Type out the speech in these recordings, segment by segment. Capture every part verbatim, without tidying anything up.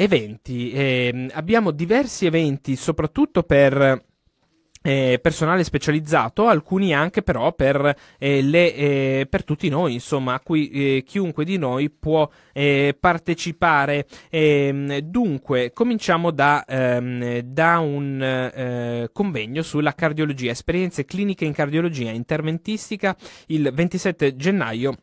eventi. Eh, abbiamo diversi eventi, soprattutto per eh, personale specializzato, alcuni anche però per, eh, le, eh, per tutti noi, insomma, a cui eh, chiunque di noi può eh, partecipare. Eh, dunque, cominciamo da, ehm, da un eh, convegno sulla cardiologia, esperienze cliniche in cardiologia interventistica, il ventisette gennaio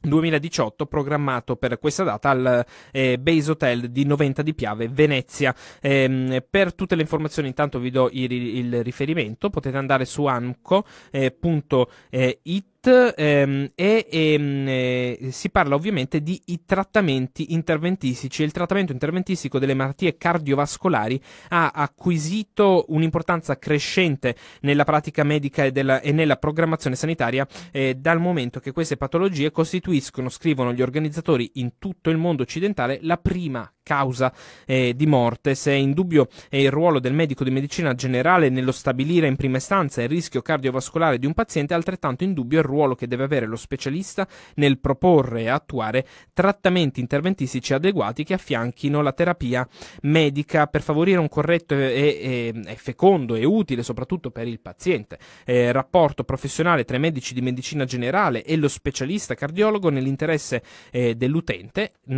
duemiladiciotto, programmato per questa data al eh, Base Hotel di Noventa di Piave, Venezia. Ehm, per tutte le informazioni intanto vi do il, il riferimento, potete andare su anmco punto it. Ehm, e ehm, eh, si parla ovviamente di i trattamenti interventistici. Il trattamento interventistico delle malattie cardiovascolari ha acquisito un'importanza crescente nella pratica medica e, della, e nella programmazione sanitaria, eh, dal momento che queste patologie costituiscono, scrivono gli organizzatori, in tutto il mondo occidentale la prima causa eh, di morte. Se è in dubbio è il ruolo del medico di medicina generale nello stabilire in prima istanza il rischio cardiovascolare di un paziente, altrettanto in dubbio è il ruolo che deve avere lo specialista nel proporre e attuare trattamenti interventistici adeguati che affianchino la terapia medica per favorire un corretto e, e, e fecondo e utile, soprattutto per il paziente, eh, rapporto professionale tra i medici di medicina generale e lo specialista cardiologo nell'interesse eh, dell'utente. eh,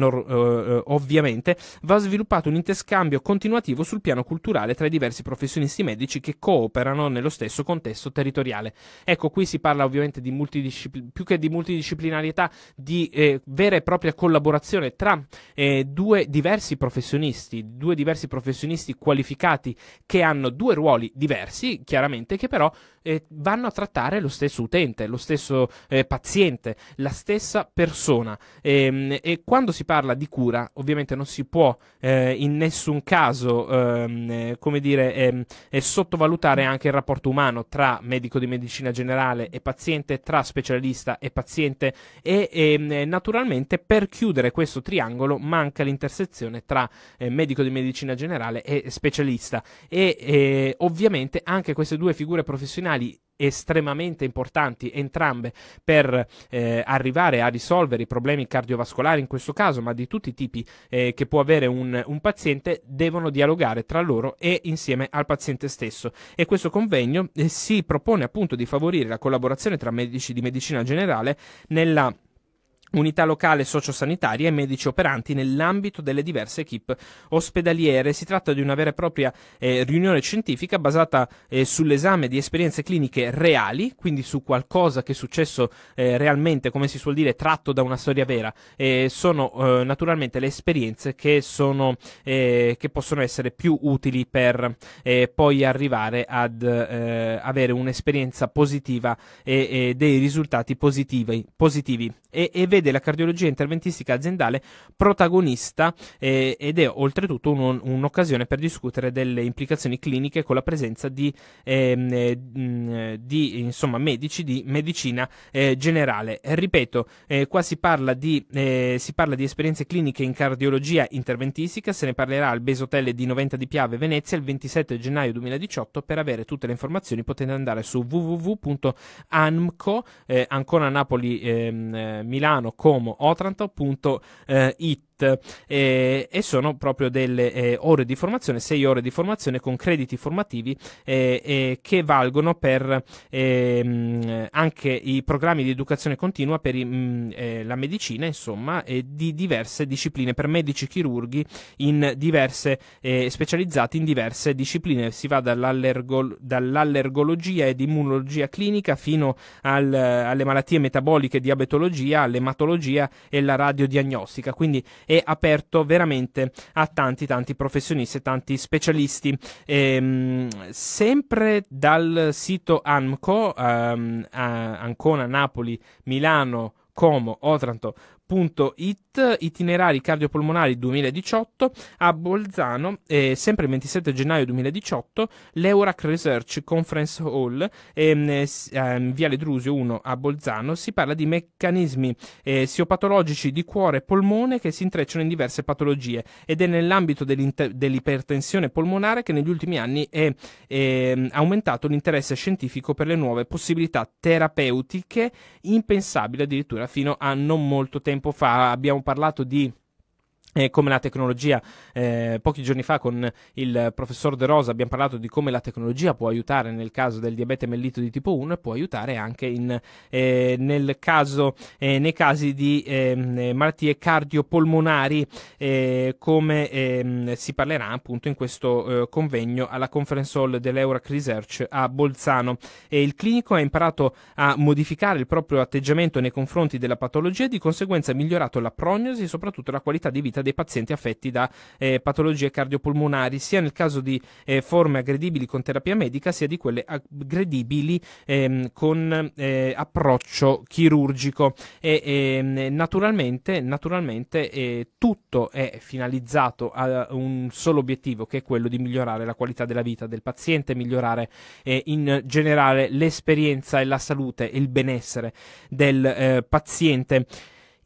ovviamente va sviluppato un interscambio continuativo sul piano culturale tra i diversi professionisti medici che cooperano nello stesso contesto territoriale. Ecco, qui si parla ovviamente di multidiscipl- più che di multidisciplinarietà, di eh, vera e propria collaborazione tra eh, due diversi professionisti, due diversi professionisti qualificati che hanno due ruoli diversi, chiaramente, che però eh, vanno a trattare lo stesso utente, lo stesso eh, paziente, la stessa persona. E, e quando si parla di cura, ovviamente non si può eh, in nessun caso ehm, come dire, ehm, sottovalutare anche il rapporto umano tra medico di medicina generale e paziente, tra specialista e paziente, e ehm, naturalmente per chiudere questo triangolo manca l'intersezione tra eh, medico di medicina generale e specialista, e eh, ovviamente anche queste due figure professionali estremamente importanti entrambe per eh, arrivare a risolvere i problemi cardiovascolari in questo caso, ma di tutti i tipi eh, che può avere un, un paziente, devono dialogare tra loro e insieme al paziente stesso. E questo convegno eh, si propone appunto di favorire la collaborazione tra medici di medicina generale nella unità locale sociosanitaria e medici operanti nell'ambito delle diverse equip ospedaliere. Si tratta di una vera e propria eh, riunione scientifica basata eh, sull'esame di esperienze cliniche reali, quindi su qualcosa che è successo eh, realmente, come si suol dire, tratto da una storia vera. Eh, sono eh, naturalmente le esperienze che, sono, eh, che possono essere più utili per eh, poi arrivare ad eh, avere un'esperienza positiva e, e dei risultati positivi. positivi. E, e vede la cardiologia interventistica aziendale protagonista, eh, ed è oltretutto un'occasione per discutere delle implicazioni cliniche con la presenza di, eh, di insomma, medici di medicina eh, generale. Ripeto, eh, qua si parla, di, eh, si parla di esperienze cliniche in cardiologia interventistica, se ne parlerà al Base Hotel di Noventa di Piave, Venezia, il ventisette gennaio duemiladiciotto. Per avere tutte le informazioni potete andare su www punto anmco, eh, ancora Napoli, eh, Milano, Como, Otranto punto it. Eh, e sono proprio delle eh, ore di formazione, sei ore di formazione con crediti formativi eh, eh, che valgono per eh, anche i programmi di educazione continua per i, mh, eh, la medicina, insomma, e di diverse discipline, per medici chirurghi in diverse, eh, specializzati in diverse discipline. Si va dall'allergo, dall'allergologia ed immunologia clinica fino al, alle malattie metaboliche, diabetologia, all'ematologia e la radiodiagnostica, quindi è aperto veramente a tanti tanti professionisti e tanti specialisti. Ehm, sempre dal sito ANMCO, ehm, Ancona, Napoli, Milano, Como, Otranto punto it, Itinerari Cardiopolmonari duemiladiciotto a Bolzano, eh, sempre il ventisette gennaio duemiladiciotto, l'Eurac Research Conference Hall, ehm, ehm, Viale Drusio uno a Bolzano. Si parla di meccanismi eh, siopatologici di cuore e polmone che si intrecciano in diverse patologie, ed è nell'ambito dell'ipertensione polmonare che negli ultimi anni è ehm, aumentato l'interesse scientifico per le nuove possibilità terapeutiche, impensabili addirittura fino a non molto tempo fa. Abbiamo parlato di Eh, come la tecnologia, eh, pochi giorni fa con il professor De Rosa abbiamo parlato di come la tecnologia può aiutare nel caso del diabete mellito di tipo uno e può aiutare anche in, eh, nel caso, eh, nei casi di eh, malattie cardiopolmonari, eh, come eh, si parlerà appunto in questo eh, convegno alla Conference Hall dell'Eurac Research a Bolzano. E il clinico ha imparato a modificare il proprio atteggiamento nei confronti della patologia e di conseguenza ha migliorato la prognosi e soprattutto la qualità di vita dei pazienti affetti da eh, patologie cardiopolmonari, sia nel caso di eh, forme aggredibili con terapia medica, sia di quelle aggredibili ehm, con eh, approccio chirurgico. E, e naturalmente, naturalmente eh, tutto è finalizzato a un solo obiettivo, che è quello di migliorare la qualità della vita del paziente, migliorare eh, in generale l'esperienza e la salute e il benessere del eh, paziente.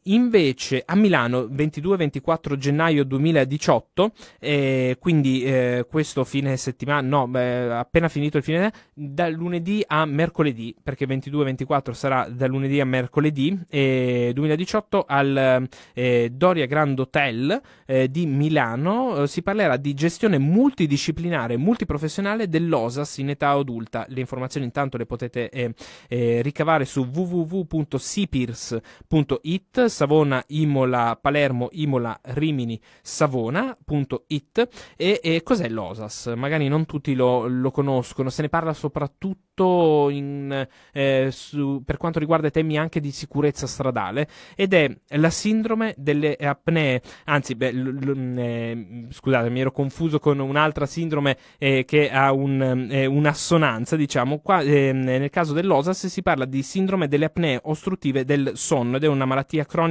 Invece a Milano, ventidue ventiquattro gennaio duemiladiciotto, eh, quindi eh, questo fine settimana, no, beh, appena finito il fine settimana, da lunedì a mercoledì, perché ventidue ventiquattro sarà da lunedì a mercoledì eh, duemiladiciotto, al eh, Doria Grand Hotel eh, di Milano eh, si parlerà di gestione multidisciplinare e multiprofessionale dell'O S A S in età adulta. Le informazioni intanto le potete eh, eh, ricavare su w w w punto sipirs punto it, Savona, Imola, Palermo, Imola, Rimini, Savona punto it. E, e cos'è l'O S A S? Magari non tutti lo, lo conoscono, se ne parla soprattutto in, eh, su, per quanto riguarda i temi anche di sicurezza stradale, ed è la sindrome delle apnee, anzi, beh, l, l, eh, scusate, mi ero confuso con un'altra sindrome eh, che ha un, eh, un'assonanza, diciamo. Qua, eh, nel caso dell'O S A S si parla di sindrome delle apnee ostruttive del sonno ed è una malattia cronica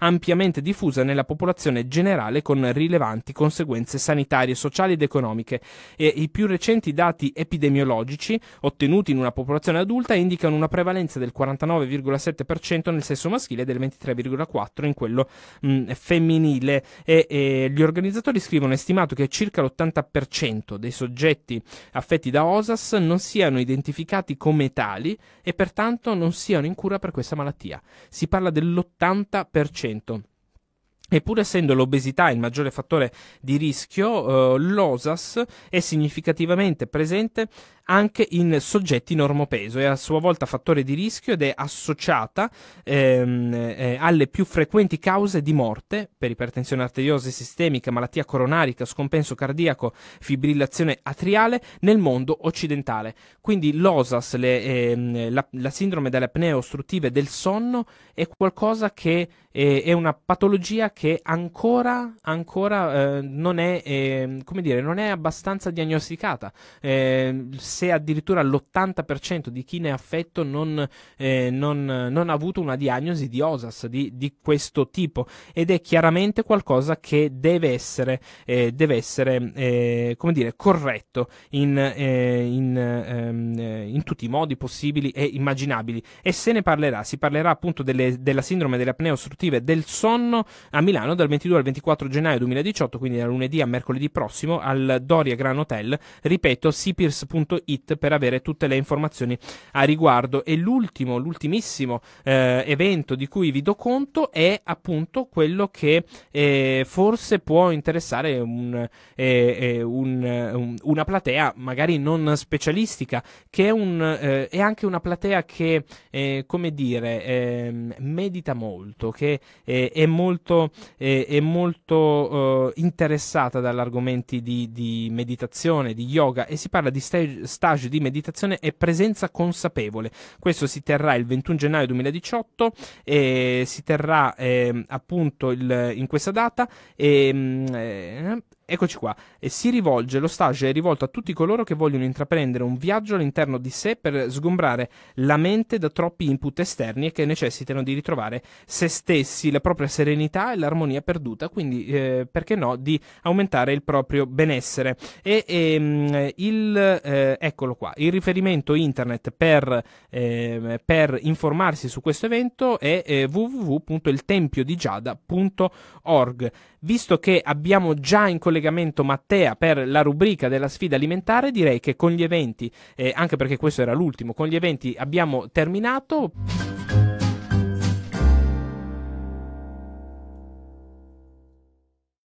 ampiamente diffusa nella popolazione generale, con rilevanti conseguenze sanitarie, sociali ed economiche. E i più recenti dati epidemiologici ottenuti in una popolazione adulta indicano una prevalenza del quarantanove virgola sette per cento nel sesso maschile e del ventitré virgola quattro per cento in quello mh, femminile. E, e gli organizzatori scrivono: è stimato che circa l'ottanta per cento dei soggetti affetti da O S A S non siano identificati come tali e pertanto non siano in cura per questa malattia. Si parla dell'ottanta per cento. E pur essendo l'obesità il maggiore fattore di rischio, eh, l'O S A S è significativamente presente anche in soggetti normopeso, è a sua volta fattore di rischio ed è associata ehm, eh, alle più frequenti cause di morte per ipertensione arteriosa sistemica, malattia coronarica, scompenso cardiaco, fibrillazione atriale nel mondo occidentale. Quindi l'O S A S, le, ehm, la, la sindrome delle apnee ostruttive del sonno, è qualcosa che eh, è una patologia che ancora, ancora eh, non è, eh, come dire, non è abbastanza diagnosticata. Eh, se addirittura l'ottanta per cento di chi ne è affetto non, eh, non, non ha avuto una diagnosi di O S A S di, di questo tipo, ed è chiaramente qualcosa che deve essere, eh, deve essere eh, come dire, corretto in, eh, in, ehm, in tutti i modi possibili e immaginabili, e se ne parlerà. Si parlerà appunto delle, della sindrome delle apnee ostruttive del sonno a Milano dal ventidue al ventiquattro gennaio duemiladiciotto, quindi da lunedì a mercoledì prossimo al Doria Grand Hotel, ripeto, sipirs punto it, per avere tutte le informazioni a riguardo. E l'ultimo, l'ultimissimo eh, evento di cui vi do conto è appunto quello che eh, forse può interessare un, eh, un, un, una platea magari non specialistica, che è, un, eh, è anche una platea che eh, come dire eh, medita molto, che eh, è molto, eh, è molto eh, interessata dagli argomenti di, di meditazione, di yoga, e si parla di stage, stage di meditazione e presenza consapevole. Questo si terrà il ventuno gennaio duemiladiciotto e si terrà eh, appunto il, in questa data e, eh, eccoci qua, e si rivolge, lo stage è rivolto a tutti coloro che vogliono intraprendere un viaggio all'interno di sé per sgombrare la mente da troppi input esterni e che necessitano di ritrovare se stessi, la propria serenità e l'armonia perduta, quindi eh, perché no, di aumentare il proprio benessere. E ehm, il, eh, eccolo qua, il riferimento internet per, eh, per informarsi su questo evento è eh, w w w punto il tempio di giada punto org. Visto che abbiamo già in collegamento Mattea per la rubrica della sfida alimentare, direi che con gli eventi, eh, anche perché questo era l'ultimo, con gli eventi abbiamo terminato.